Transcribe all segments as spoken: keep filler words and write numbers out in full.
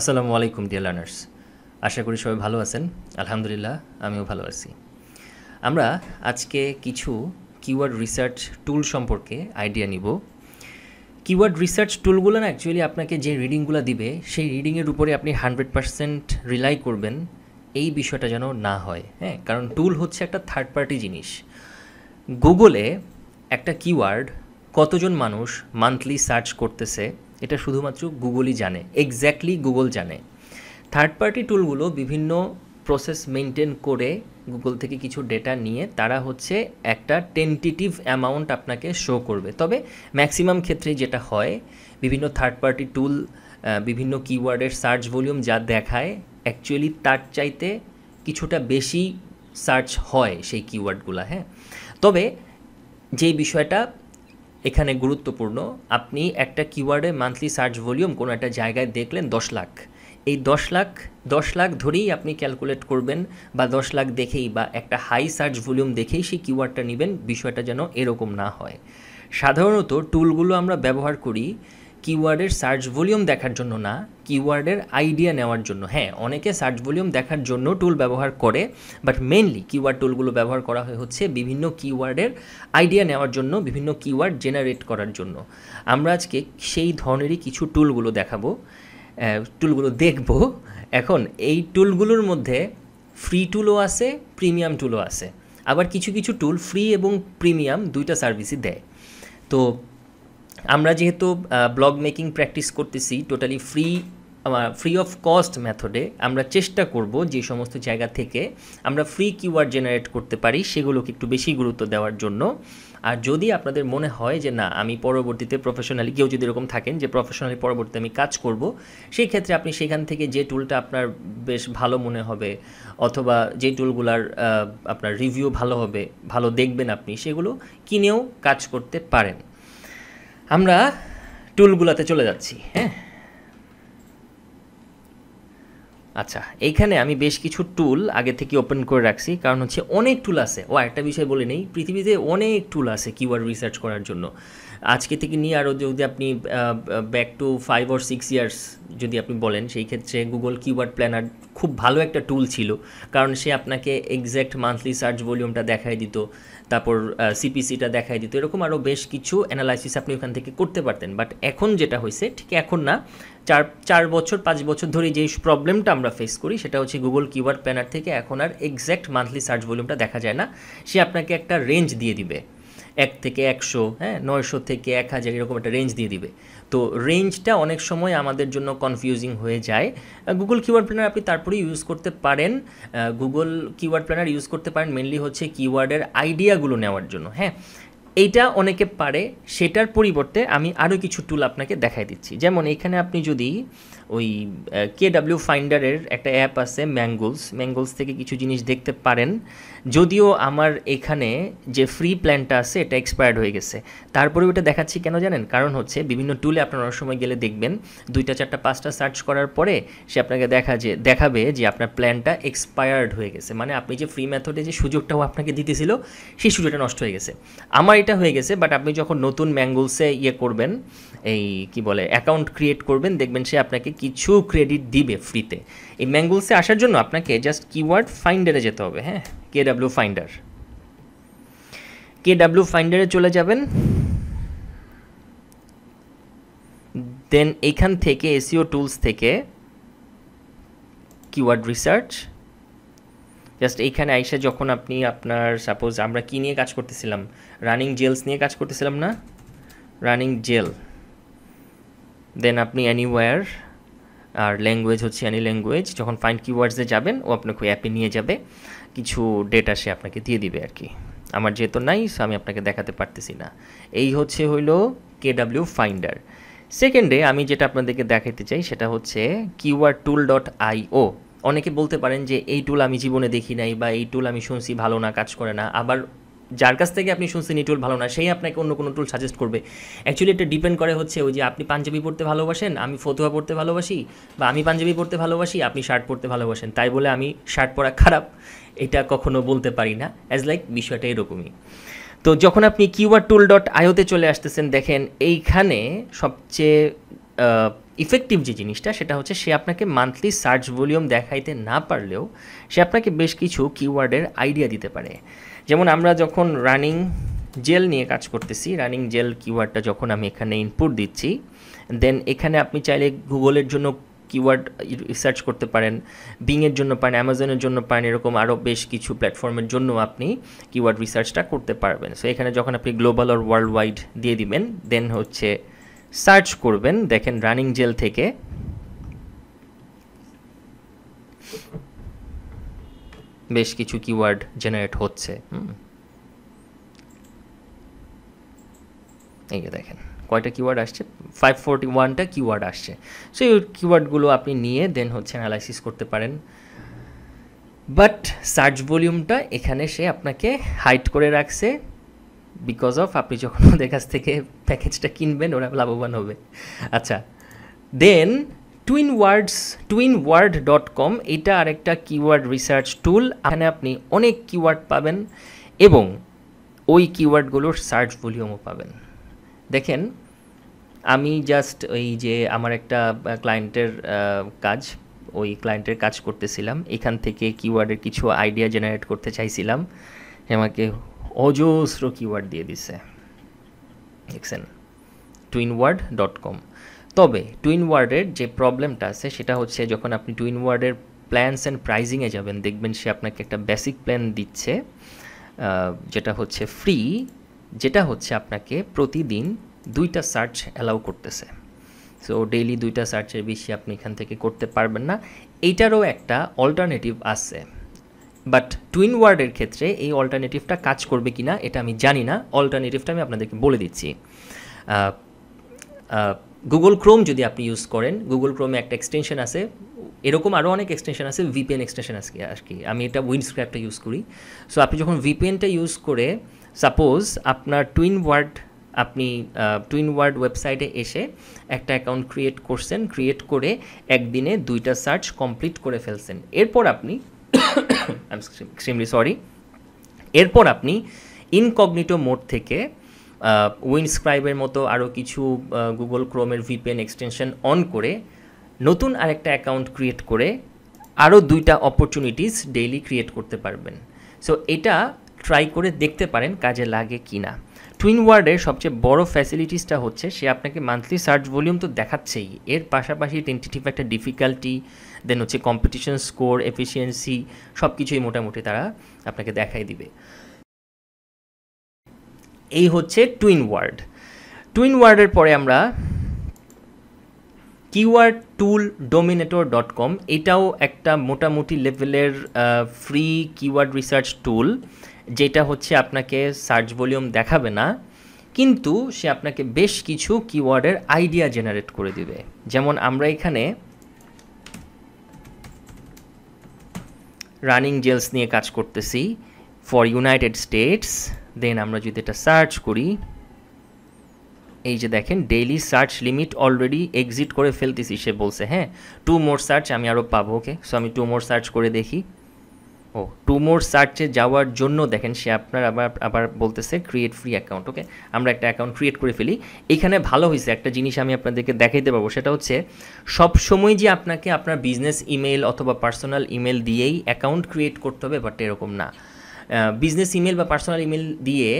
আসসালামু আলাইকুম dear learners, আশা করি সবাই ভালো আছেন। আলহামদুলিল্লাহ, আমিও ভালো আছি। আমরা আজকে কিছু কিওয়ার্ড রিসার্চ টুল সম্পর্কে আইডিয়া নিব। কিওয়ার্ড রিসার্চ টুলগুলো না অ্যাকচুয়ালি আপনাকে যে রিডিংগুলো দিবে সেই রিডিংয়ের উপরে আপনি হান্ড্রেড পার্সেন্ট রিলাই করবেন, এই বিষয়টা যেন না হয়। হ্যাঁ, কারণ টুল হচ্ছে একটা থার্ড পার্টি জিনিস। গুগলে একটা কিওয়ার্ড কতজন মানুষ মান্থলি সার্চ করতেছে এটা শুধুমাত্র গুগলই জানে, এক্স্যাক্টলি গুগল জানে। থার্ড পার্টি টুলগুলো বিভিন্ন প্রসেস মেনটেন করে গুগল থেকে কিছু ডেটা নিয়ে তারা হচ্ছে একটা টেন্টেটিভ অ্যামাউন্ট আপনাকে শো করবে। তবে ম্যাক্সিমাম ক্ষেত্রে যেটা হয়, বিভিন্ন থার্ড পার্টি টুল বিভিন্ন কিওয়ার্ডের সার্চ ভলিউম যা দেখায় অ্যাকচুয়ালি তার চাইতে কিছুটা বেশি সার্চ হয় সেই কিওয়ার্ডগুলো। হ্যাঁ, তবে যেই বিষয়টা এখানে গুরুত্বপূর্ণ, আপনি একটা কিওয়ার্ডে মান্থলি সার্চ ভলিউম কোনো একটা জায়গায় দেখলেন দশ লাখ, এই দশ লাখ দশ লাখ ধরেই আপনি ক্যালকুলেট করবেন, বা দশ লাখ দেখেই বা একটা হাই সার্চ ভলিউম দেখেই সেই কিওয়ার্ডটা নেবেন। বিষয়টা যেন এরকম না হয়। সাধারণত টুলগুলো আমরা ব্যবহার করি কিওয়ার্ডের সার্চ ভলিউম দেখার জন্য না, কিওয়ার্ডের আইডিয়া নেওয়ার জন্য। হ্যাঁ, অনেকে সার্চ ভলিউম দেখার জন্য টুল ব্যবহার করে, বাট মেইনলি কিওয়ার্ড টুলগুলো ব্যবহার করা হয় হচ্ছে বিভিন্ন কিওয়ার্ডের আইডিয়া নেওয়ার জন্য, বিভিন্ন কিওয়ার্ড জেনারেট করার জন্য। আমরা আজকে সেই ধরনেরই কিছু টুলগুলো দেখাবো, টুলগুলো দেখব। এখন এই টুলগুলোর মধ্যে ফ্রি টুলও আছে, প্রিমিয়াম টুলও আছে। আবার কিছু কিছু টুল ফ্রি এবং প্রিমিয়াম দুইটা সার্ভিসই দেয়। তো আমরা যেহেতু ব্লগ মেকিং প্র্যাকটিস করতেছি totally free, free of cost মেথডে, আমরা চেষ্টা করব যে সমস্ত জায়গা থেকে আমরা ফ্রি কিওয়ার্ড জেনারেট করতে পারি সেগুলোকে একটু বেশি গুরুত্ব দেওয়ার জন্য। আর যদি আপনাদের মনে হয় যে না, আমি পরবর্তীতে প্রফেশনালি, কেউ যদি এরকম থাকেন যে প্রফেশনালি পরবর্তীতে আমি কাজ করব, সেই ক্ষেত্রে আপনি সেখান থেকে যে টুলটা আপনার বেশ ভালো মনে হবে অথবা যে টুলগুলার আপনার রিভিউ ভালো হবে, ভালো দেখবেন আপনি, সেগুলো কিনেও কাজ করতে পারেন। আমরা টুলগুলোতে চলে যাচ্ছি। হ্যাঁ, আচ্ছা, এইখানে আমি বেশ কিছু টুল আগে থেকে ওপেন করে রাখছি, কারণ হচ্ছে অনেক টুল আছে। ও একটা বিষয় বলে নেই, পৃথিবীতে অনেক টুল আছে কিওয়ার্ড রিসার্চ করার জন্য। আজকে থেকে নিয়ে আরও যদি আপনি back to five or six years যদি আপনি বলেন, সেই ক্ষেত্রে গুগল কিওয়ার্ড প্ল্যানার খুব ভালো একটা টুল ছিল, কারণ সে আপনাকে এক্স্যাক্ট মান্থলি সার্চ ভলিউমটা দেখাই দিত, তারপর সিপিসিটা দেখাই দিত, এরকম আরও বেশ কিছু অ্যানালাইসিস আপনি ওখান থেকে করতে পারতেন। বাট এখন যেটা হয়েছে, ঠিক এখন না, চার চার বছর পাঁচ বছর ধরে যে প্রবলেমটা আমরা ফেস করি সেটা হচ্ছে গুগল কিওয়ার্ড প্ল্যানার থেকে এখন আর এক্স্যাক্ট মান্থলি সার্চ ভলিউমটা দেখা যায় না। সে আপনাকে একটা রেঞ্জ দিয়ে দিবে, এক থেকে একশো, হ্যাঁ, নয়শো থেকে এক হাজার, এরকম একটা রেঞ্জ দিয়ে দিবে। তো রেঞ্জটা অনেক সময় আমাদের জন্য কনফিউজিং হয়ে যায়। গুগল কিওয়ার্ড প্ল্যানার আপনি তারপরে ইউজ করতে পারেন। গুগল কিওয়ার্ড প্ল্যানার ইউজ করতে পারেন মেনলি হচ্ছে কিওয়ার্ডের আইডিয়াগুলো নেওয়ার জন্য। হ্যাঁ, এইটা অনেকে পারে। সেটার পরিবর্তে আমি আরও কিছু টুল আপনাকে দেখাই দিচ্ছি। যেমন এখানে আপনি যদি ওই কেডব্লিউ ফাইন্ডারের একটা অ্যাপ আছে, ম্যাঙ্গুলস, ম্যাঙ্গুলস থেকে কিছু জিনিস দেখতে পারেন। যদিও আমার এখানে যে ফ্রি প্ল্যানটা আছে এটা এক্সপায়ার্ড হয়ে গেছে, তারপরে ওটা দেখাচ্ছি কেন জানেন? কারণ হচ্ছে বিভিন্ন টুলে আপনার অনেক সময় গেলে দেখবেন দুইটা চারটা পাঁচটা সার্চ করার পরে সে আপনাকে দেখা যে দেখাবে যে আপনার প্ল্যানটা এক্সপায়ার্ড হয়ে গেছে, মানে আপনি যে ফ্রি মেথডে যে সুযোগটাও আপনাকে দিতেছিল সেই সুযোগটা নষ্ট হয়ে গেছে। আমার এটা হয়ে গেছে, বাট আপনি যখন নতুন ম্যাঙ্গুলসে ইয়ে করবেন, এই কি বলে, অ্যাকাউন্ট ক্রিয়েট করবেন, দেখবেন সে আপনাকে কিছু ক্রেডিট দিবে ফ্রিতে। এই ম্যাঙ্গুলসে আসার জন্য আপনাকে জাস্ট কিওয়ার্ড ফাইন্ডারে যেতে হবে। হ্যাঁ, কেডব্লিউ ফাইন্ডার, কেডব্লিউ ফাইন্ডারে চলে যাবেন। দেন এখান থেকে এসইও টুলস থেকে কিওয়ার্ড রিসার্চ, জাস্ট এইখানে আইসা যখন আপনি আপনার, সাপোজ আমরা কি নিয়ে কাজ করতেছিলাম, রানিং জেলস নিয়ে কাজ করতেছিলাম না, রানিং জেল, দেন আপনি অ্যানিওয়ার, আর ল্যাঙ্গুয়েজ হচ্ছে অ্যানি ল্যাঙ্গুয়েজ। যখন ফাইন্ড কিওয়ার্ডসে যাবেন ও আপনাকে অ্যাপে নিয়ে যাবে, কিছু ডেটা সে আপনাকে দিয়ে দিবে আর কি। আমার যেহেতু নাই সো আমি আপনাকে দেখাতে পারতেছি না। এই হচ্ছে হইল কেডব্লিউ ফাইন্ডার। সেকেন্ডে আমি যেটা আপনাদেরকে দেখাতে চাই সেটা হচ্ছে কিওয়ার্ড টুল ডট আইও। অনেকে বলতে পারেন যে এই টুল আমি জীবনে দেখি নাই, বা এই টুল আমি শুনছি ভালো না, কাজ করে না। আবার যার কাছ থেকে আপনি শুনছেন এই টুল ভালো না, সেই আপনাকে অন্য কোনো টুল সাজেস্ট করবে। অ্যাকচুয়ালি এটা ডিপেন্ড করে হচ্ছে ওই যে আপনি পাঞ্জাবি পড়তে ভালোবাসেন, আমি ফতুয়া পড়তে ভালোবাসি, বা আমি পাঞ্জাবি পড়তে ভালোবাসি, আপনি শার্ট পরতে ভালোবাসেন, তাই বলে আমি শার্ট পরা খারাপ এটা কখনো বলতে পারি না। অ্যাজ লাইক বিষয়টা এরকমই। তো যখন আপনি কিওয়ার্ড টুল ডট আইওতে চলে আসতেছেন, দেখেন এইখানে সবচেয়ে ইফেক্টিভ যে জিনিসটা সেটা হচ্ছে সে আপনাকে মান্থলি সার্চ ভলিউম দেখাইতে না পারলেও সে আপনাকে বেশ কিছু কিওয়ার্ডের আইডিয়া দিতে পারে। যেমন আমরা যখন রানিং জেল নিয়ে কাজ করতেছি, রানিং জেল কিওয়ার্ডটা যখন আমি এখানে ইনপুট দিচ্ছি, দেন এখানে আপনি চাইলে গুগলের জন্য কিওয়ার্ড রিসার্চ করতে পারেন, বিংয়ের জন্য পারেন, অ্যামাজনের জন্য পারেন, এরকম আরও বেশ কিছু প্ল্যাটফর্মের জন্য আপনি কিওয়ার্ড রিসার্চটা করতে পারবেন। সো এখানে যখন আপনি গ্লোবাল আর ওয়ার্ল্ড ওয়াইড দিয়ে দিবেন, দেন হচ্ছে সার্চ করবেন, দেখেন রানিং জেল থেকে বেশ কিছু কিওয়ার্ড জেনারেট হচ্ছে। এই যে দেখেন কয়টা কিওয়ার্ড আসছে, ফাইভ ফোরটি ওয়ানটা কিওয়ার্ড আসছে। সো এই কিওয়ার্ডগুলো আপনি নিয়ে দেন হচ্ছে অ্যানালাইসিস করতে পারেন, বাট সার্চ ভলিউমটা এখানে সে আপনাকে হাইড করে রাখছে বিকজ অফ আপনি যখন ওদের কাছ থেকে প্যাকেজটা কিনবেন ওরা লাভবান হবে। আচ্ছা, then twin words twin word dot com, এটা আরেকটা কিওয়ার্ড রিসার্চ টুল। এখানে আপনি অনেক কিওয়ার্ড পাবেন এবং ওই কিওয়ার্ডগুলোর সার্চ ভলিউমও পাবেন। দেখেন আমি জাস্ট এই যে আমার একটা ক্লায়েন্টের কাজ, ওই ক্লায়েন্টের কাজ করতেছিলাম, এখান থেকে কিওয়ার্ডের কিছু আইডিয়া জেনারেট করতে চাইছিলাম, আমাকে অজস্র কিওয়ার্ড দিয়ে দিছে, দেখছেন টুইন ওয়ার্ড ডট কম। তবে টুইনওয়ার্ডের যে প্রবলেমটা আছে সেটা হচ্ছে যখন আপনি টুইনওয়ার্ডের প্ল্যানস অ্যান্ড প্রাইজিংয়ে যাবেন, দেখবেন সে আপনাকে একটা বেসিক প্ল্যান দিচ্ছে যেটা হচ্ছে ফ্রি, যেটা হচ্ছে আপনাকে প্রতিদিন দুইটা সার্চ অ্যালাউ করতেছে। সো ডেইলি দুইটা সার্চের বেশি আপনি এখান থেকে করতে পারবেন না। এইটারও একটা অল্টারনেটিভ আছে, বাট টুইনওয়ার্ডের ক্ষেত্রে এই অল্টারনেটিভটা কাজ করবে কি না এটা আমি জানি না। অল্টারনেটিভটা আমি আপনাদেরকে বলে দিচ্ছি। গুগল ক্রোম যদি আপনি ইউজ করেন, গুগল ক্রোমে একটা এক্সটেনশন আছে, এরকম আরও অনেক এক্সটেনশন আছে, ভিপিএন এক্সটেনশন আছে আর কি, আমি এটা উইন্ডস্ক্র্যাপটা ইউজ করি। সো আপনি যখন ভিপিএনটা ইউজ করে সাপোজ আপনার টুইনওয়ার্ড, আপনি টুইনওয়ার্ড ওয়েবসাইটে এসে একটা অ্যাকাউন্ট ক্রিয়েট করছেন, ক্রিয়েট করে একদিনে দুইটা সার্চ কমপ্লিট করে ফেলছেন, এরপর আপনি আই এম এক্সট্রিমলি সরি এরপর আপনি ইনকগনিটো মোড থেকে উইন্ডস্ক্রাইবের মতো আরও কিছু গুগল ক্রোমের ভিপিএন এক্সটেনশন অন করে নতুন আরেকটা অ্যাকাউন্ট ক্রিয়েট করে আরও দুইটা অপরচুনিটিস ডেইলি ক্রিয়েট করতে পারবেন। সো এটা ট্রাই করে দেখতে পারেন কাজে লাগে কি না। টুইনওয়ার্ডের সবচেয়ে বড় ফ্যাসিলিটিসটা হচ্ছে সে আপনাকে মান্থলি সার্চ ভলিউম তো দেখাচ্ছেই, এর পাশাপাশি টেন্টেটিভ একটা ডিফিকাল্টি, দেন হচ্ছে কম্পিটিশন স্কোর, এফিসিয়েন্সি, সব কিছুই মোটামুটি তারা আপনাকে দেখাই দিবে। এই হচ্ছে টুইনওয়ার্ড। টুইনওয়ার্ডের পরে আমরা keyword tool dominator dot com, এটাও একটা মোটামুটি লেভেলের ফ্রি কিওয়ার্ড রিসার্চ টুল, যেটা হচ্ছে আপনাকে সার্চ ভলিউম দেখাবে না, কিন্তু সে আপনাকে বেশ কিছু কিওয়ার্ডের আইডিয়া জেনারেট করে দিবে। যেমন আমরা এখানে রানিং জেলস নিয়ে কাজ করতেছি ফর ইউনাইটেড স্টেটস, দেন আমরা যদি এটা সার্চ করি, এই যে দেখেন daily search limit already exit করে ফেলতেছি, সে বলছে হ্যাঁ টু মোর সার্চ আমি আরও পাবো। ওকে, সো আমি টু মোর সার্চ করে দেখি। ও টু মোর সার্চে যাওয়ার জন্য দেখেন সে আপনার আবার আবার বলতেছে ক্রিয়েট ফ্রি অ্যাকাউন্ট। ওকে, আমরা একটা অ্যাকাউন্ট ক্রিয়েট করে ফেলি। এখানে ভালো হয়েছে একটা জিনিস আমি আপনাদেরকে দেখাইতে পারবো, সেটা হচ্ছে সবসময় যে আপনাকে আপনার বিজনেস ইমেল অথবা পার্সোনাল ইমেল দিয়েই অ্যাকাউন্ট ক্রিয়েট করতে হবে, বাট এরকম না। বিজনেস ইমেল বা পার্সোনাল ইমেল দিয়ে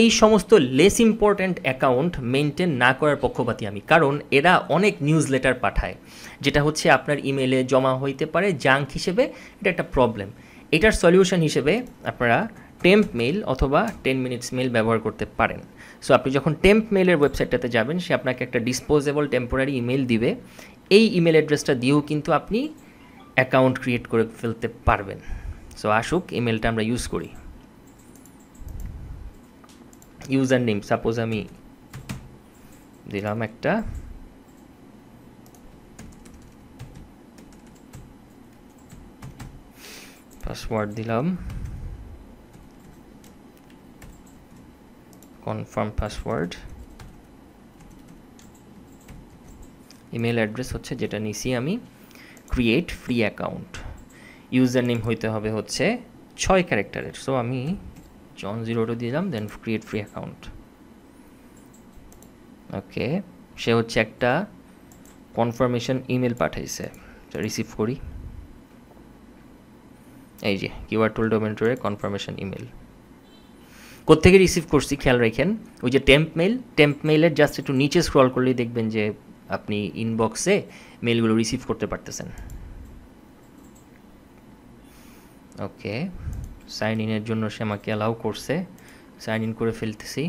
এই সমস্ত লেস ইম্পর্ট্যান্ট অ্যাকাউন্ট মেনটেন না করার পক্ষপাতী আমি, কারণ এরা অনেক নিউজ লেটার পাঠায় যেটা হচ্ছে আপনার ইমেলে জমা হইতে পারে জাঙ্ক হিসেবে, এটা একটা প্রবলেম। এটার সলিউশন হিসেবে আপনারা টেম্প মেইল অথবা টেন মিনিটস মেইল ব্যবহার করতে পারেন। সো আপনি যখন টেম্প মেইলের ওয়েবসাইটটাতে যাবেন, সে আপনাকে একটা ডিসপোজেবল টেম্পোরারি ইমেল দিবে, এই ইমেল অ্যাড্রেসটা দিয়েও কিন্তু আপনি অ্যাকাউন্ট ক্রিয়েট করে ফেলতে পারবেন। সো আসুক ইমেলটা আমরা ইউজ করি। ইউজার নেম সাপোজ আমি দিলাম একটা পাসওয়ার্ড দিলাম, কনফার্ম পাসওয়ার্ড, ইমেল অ্যাড্রেস হচ্ছে যেটা নিছি আমি, create free account. User name হইতে হবে হচ্ছে ছয় ক্যারেক্টারের, সো আমি জন জিরোটা দিলাম, then create free account. Okay, সে হচ্ছে একটা কনফার্মেশন ইমেল পাঠাইছে। রিসিভ করি, এই যে কিউআর টুল ডোমেন্টরে কনফার্মেশন ইমেল কোত্থেকে রিসিভ করছি খেয়াল রাখেন। ওই যে টেম্প মেইল, টেম্প মেইলের জাস্ট একটু নিচে স্ক্রল করলেই দেখবেন যে আপনি ইনবক্সে মেলগুলো রিসিভ করতে পারতেছেন। ওকে, সাইন ইনের জন্য সে আমাকে অ্যালাউ করছে, সাইন ইন করে ফেলতেছি।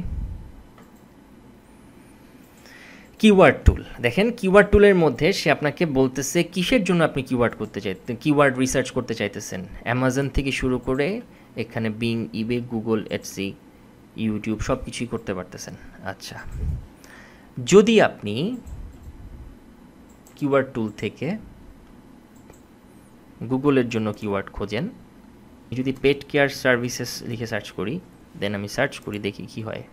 কিওয়ার্ড টুল দেখেন, কিওয়ার্ড টুলের মধ্যে সে আপনাকে বলতেছে কিসের জন্য আপনি কিওয়ার্ড করতে চাই কিওয়ার্ড রিসার্চ করতে চাইতেছেন। অ্যামাজন থেকে শুরু করে এখানে Bing, eBay, Google, Etsy, YouTube সব কিছুই করতে পারতেছেন। আচ্ছা, যদি আপনি কিওয়ার্ড টুল থেকে গুগলের জন্য কিওয়ার্ড খোঁজেন, যদি পেট কেয়ার সার্ভিসেস লিখে সার্চ করি, দেন আমি সার্চ করি, দেখি কি হয়।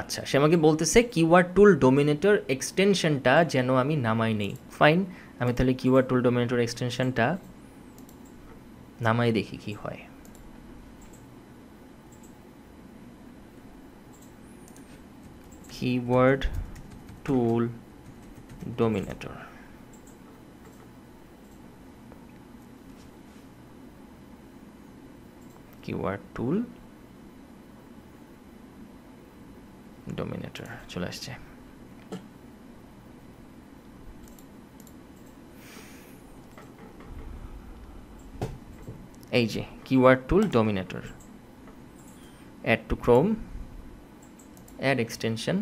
আচ্ছা, সে আমাকে বলতেছে কিওয়ার্ড টুল ডোমিনেটর এক্সটেনশনটা যেন আমি নামাই নেই। ফাইন, আমি তাহলে কিওয়ার্ড টুল ডোমিনেটর এক্সটেনশনটা নামাই দেখি কি হয়। Keyword tool dominator, keyword tool dominator চলে আসছে। এই যে keyword tool dominator, add to Chrome, add extension,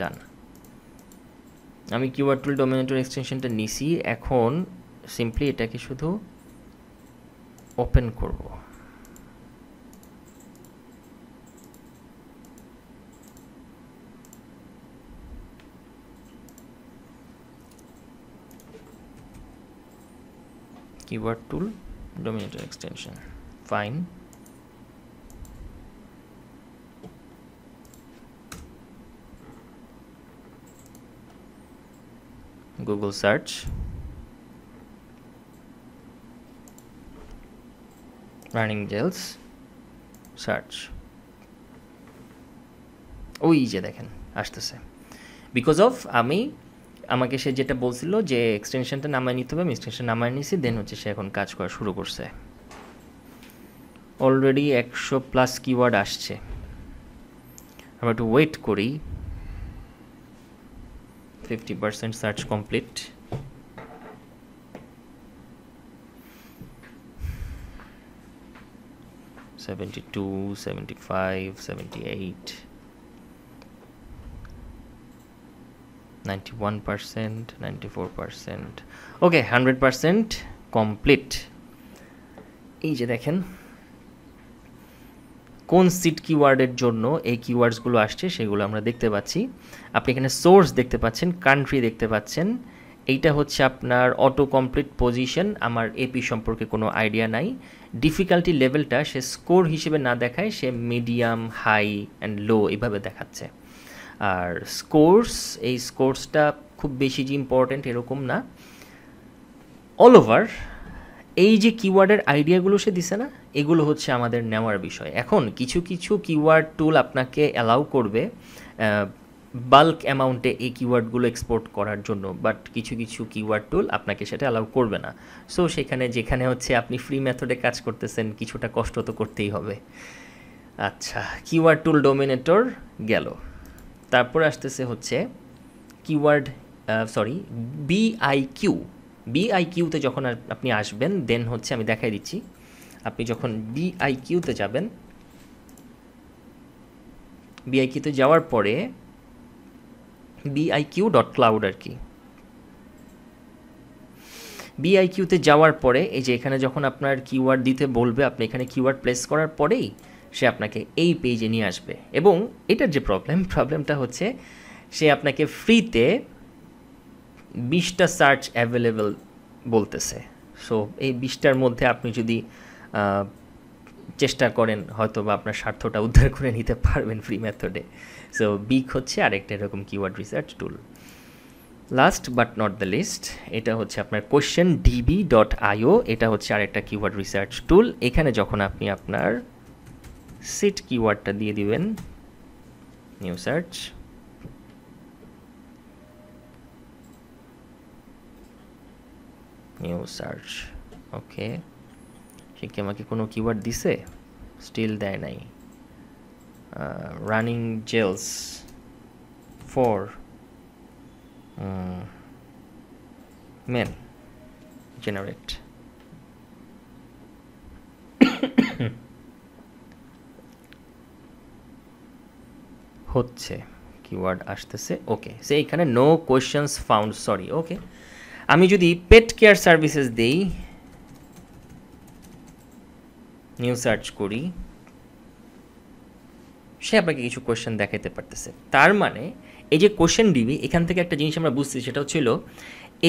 done. আমি কিওয়ার্ড টুল ডোমিনেটর এক্সটেনশনটা নিছি, এখন সিম্পলি এটাকে শুধু ওপেন করব। keyword tool dominator extension, fine, Google search, running jails, search, ওই যে দেখেন আসতেছে। বিকজ অফ আমি আমাকে সে যেটা বলছিল যে এক্সটেনশনটা নামায় নিতে হবে, আমি এক্সটেনশন নামায় নিয়েছি, দেন হচ্ছে সে এখন কাজ করা শুরু করছে। অলরেডি একশো প্লাস কিওয়ার্ড আসছে, আমরা একটু ওয়েট করি। Fifty percent search complete. Seventy two, seventy five, seventy eight, ninety-one percent, ninety-four percent, okay, one hundred percent complete. এই যে দেখেন কোন সিট কিওয়ার্ডের জন্য এই কিওয়ার্ডসগুলো আসছে সেগুলো আমরা দেখতে পাচ্ছি। আপনি এখানে সোর্স দেখতে পাচ্ছেন, কান্ট্রি দেখতে পাচ্ছেন, এইটা হচ্ছে আপনার অটো কমপ্লিট পজিশন। আমার এপি সম্পর্কে কোনো আইডিয়া নাই। ডিফিকাল্টি লেভেলটা সে স্কোর হিসেবে না দেখায়, সে মিডিয়াম, হাই অ্যান্ড লো এইভাবে দেখাচ্ছে। আর স্কোর্স, এই স্কোর্সটা খুব বেশি যে ইম্পর্টেন্ট এরকম না। অল ওভার এই যে কিওয়ার্ডের আইডিয়াগুলো সে দিছে না, এগুলো হচ্ছে আমাদের নেওয়ার বিষয়। এখন কিছু কিছু কিওয়ার্ড টুল আপনাকে অ্যালাউ করবে বাল্ক অ্যামাউন্টে এই কিওয়ার্ডগুলো এক্সপোর্ট করার জন্য, বাট কিছু কিছু কিওয়ার্ড টুল আপনাকে সেটা অ্যালাউ করবে না। সো সেখানে যেখানে হচ্ছে আপনি ফ্রি মেথডে কাজ করতেছেন, কিছুটা কষ্ট তো করতেই হবে। আচ্ছা, কিওয়ার্ড টুল ডোমিনেটর গেল, তারপর আসতেছে হচ্ছে কিওয়ার্ড সরি বিআইQ। বিআইকিউতে যখন আপনি আসবেন, দেন হচ্ছে আমি দেখাই দিচ্ছি। আপনি যখন বিআইকিউতে যাবেন, বিআইকিউতে যাওয়ার পরে বিআইকিউ ডট ক্লাউড আর কি, বিআইকিউতে যাওয়ার পরে এই যে এখানে যখন আপনার কিওয়ার্ড দিতে বলবে, আপনি এখানে কিওয়ার্ড প্লেস করার পরেই সে আপনাকে এই পেজে নিয়ে আসবে। এবং এটার যে প্রবলেম, প্রবলেমটা হচ্ছে সে আপনাকে ফ্রিতে বিশটা সার্চ অ্যাভেলেবেল বলতেছে। সো এই বিশটার মধ্যে আপনি যদি চেষ্টা করেন, হয়তো বা আপনার স্বার্থটা উদ্ধার করে নিতে পারবেন ফ্রি মেথডে। সো বিক হচ্ছে আরেকটা এরকম keyword research tool. Last but not the least, এটা হচ্ছে আপনার কোয়েশ্চেন ডিবি ডট আইও। এটা হচ্ছে আরেকটা কিওয়ার্ড রিসার্চ টুল। এখানে যখন আপনি আপনার সিট কিওয়ার্ডটা দিয়ে দিবেন, new search. New search okay, সে কি আমাকে কোনো কিওয়ার্ড দিছে? স্টিল দেয় নাই। Running gels for men, generate. হচ্ছে, কিওয়ার্ড আসতেছে। ওকে, সে এখানে no questions found, sorry. Okay, আমি যদি পেট কেয়ার সার্ভিসেস দেই, নিউ সার্চ করি, সে আপনাকে কিছু কোয়েশ্চেন দেখাতে পারতেছে। তার মানে এই যে কোয়েশ্চেন ডিবি, এখান থেকে একটা জিনিস আমরা বুঝছি, সেটা হচ্ছিল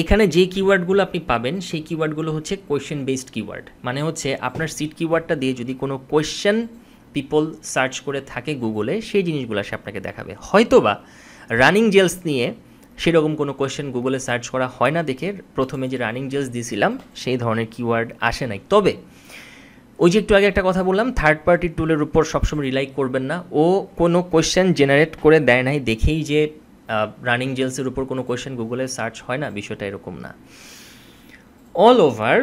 এখানে যে কিওয়ার্ডগুলো আপনি পাবেন সেই কিওয়ার্ডগুলো হচ্ছে কোয়েশ্চেন বেসড কিওয়ার্ড। মানে হচ্ছে আপনার সিট কিওয়ার্ডটা দিয়ে যদি কোনো কোয়েশ্চেন পিপল সার্চ করে থাকে গুগলে, সেই জিনিসগুলো সে আপনাকে দেখাবে। হয়তোবা রানিং জেলস নিয়ে সেরকম কোনো কোয়েশ্চেন গুগলে সার্চ করা হয় না দেখে প্রথমে যে রানিং জেলস দিয়েছিলাম সেই ধরনের কিওয়ার্ড আসে নাই। তবে ওই যে একটু আগে একটা কথা বললাম, থার্ড পার্টি টুলের উপর সবসময় রিলাই করবেন না। ও কোনো কোয়েশ্চেন জেনারেট করে দেয় নাই দেখেই যে রানিং জেলসের উপর কোনো কোয়েশ্চেন গুগলে সার্চ হয় না, বিষয়টা এরকম না। অল ওভার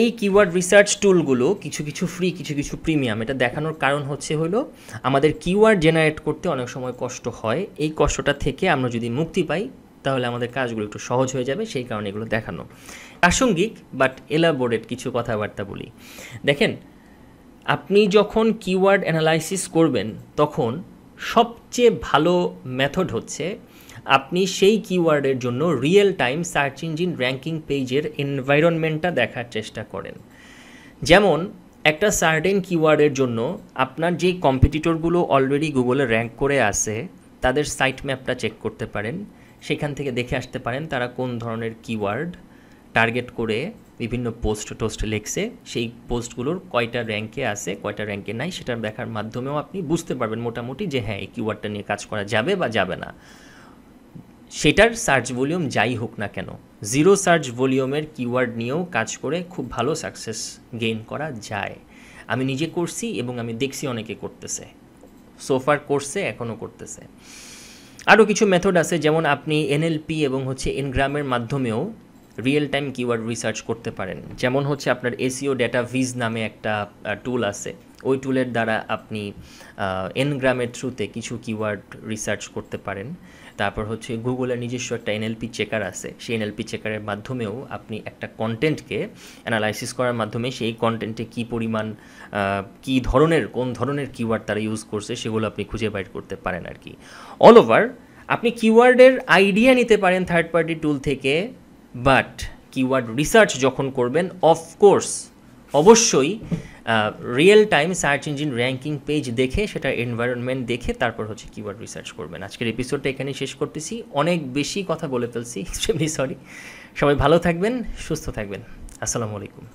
এই কিওয়ার্ড রিসার্চ টুলগুলো কিছু কিছু ফ্রি, কিছু কিছু প্রিমিয়াম। এটা দেখানোর কারণ হচ্ছে হলো আমাদের কিওয়ার্ড জেনারেট করতে অনেক সময় কষ্ট হয়, এই কষ্টটা থেকে আমরা যদি মুক্তি পাই তাহলে আমাদের কাজগুলো একটু সহজ হয়ে যাবে, সেই কারণে এগুলো দেখানো। প্রাসঙ্গিক বাট এলাবোরেট কিছু কথাবার্তা বলি। দেখেন, আপনি যখন কিওয়ার্ড অ্যানালাইসিস করবেন তখন সবচেয়ে ভালো মেথড হচ্ছে আপনি সেই কিওয়ার্ডের জন্য real time search engine ranking পেজের এনভায়রনমেন্টটা দেখার চেষ্টা করেন। যেমন একটা সার্টেন কিওয়ার্ডের জন্য আপনার যে কম্পিটিটরগুলো অলরেডি গুগলে র্যাঙ্ক করে আছে তাদের সাইট ম্যাপটা চেক করতে পারেন, সেখান থেকে দেখে আসতে পারেন তারা কোন ধরনের কিওয়ার্ড টার্গেট করে বিভিন্ন পোস্ট টোস্ট লিখছে, সেই পোস্টগুলোর কয়টা র্যাঙ্কে আছে কয়টা র্যাঙ্কে নাই, সেটা দেখার মাধ্যমেও আপনি বুঝতে পারবেন মোটামুটি যে হ্যাঁ এই কিওয়ার্ডটা নিয়ে কাজ করা যাবে বা যাবে না। সেটার সার্চ ভলিউম যাই হোক না কেন, জিরো সার্চ ভলিউমের কিওয়ার্ড নিয়েও কাজ করে খুব ভালো সাকসেস গেইন করা যায়। আমি নিজে করছি এবং আমি দেখছি অনেকে করতেছে, সোফার করছে, এখনও করতেছে। আরও কিছু মেথড আছে, যেমন আপনি এনএলপি এবং হচ্ছে এনগ্রামের মাধ্যমেও রিয়েল টাইম কিওয়ার্ড রিসার্চ করতে পারেন। যেমন হচ্ছে আপনার এসইও ডেটা ভিজ নামে একটা টুল আছে, ওই টুলের দ্বারা আপনি এনগ্রামের থ্রুতে কিছু কিওয়ার্ড রিসার্চ করতে পারেন। তারপর হচ্ছে গুগলের নিজস্ব একটা এনএলপি চেকার আছে, সেই এনএলপি চেকারের মাধ্যমেও আপনি একটা কন্টেন্টকে অ্যানালাইসিস করার মাধ্যমে সেই কন্টেন্টে কী পরিমাণ কী ধরনের কোন ধরনের কিওয়ার্ড তারা ইউজ করছে সেগুলো আপনি খুঁজে বাইর করতে পারেন আর কি। অল ওভার আপনি কিওয়ার্ডের আইডিয়া নিতে পারেন থার্ড পার্টি টুল থেকে, বাট কিওয়ার্ড রিসার্চ যখন করবেন অফকোর্স অবশ্যই real time search engine ranking page দেখে, সেটার এনভায়রনমেন্ট দেখে তারপর হচ্ছে কিওয়ার্ড রিসার্চ করবেন। আজকের এপিসোডটা এখানেই শেষ করতেছি, অনেক বেশি কথা বলে ফেলছি, এক্সট্রিমলি সরি। সবাই ভালো থাকবেন, সুস্থ থাকবেন, আসসালামু আলাইকুম।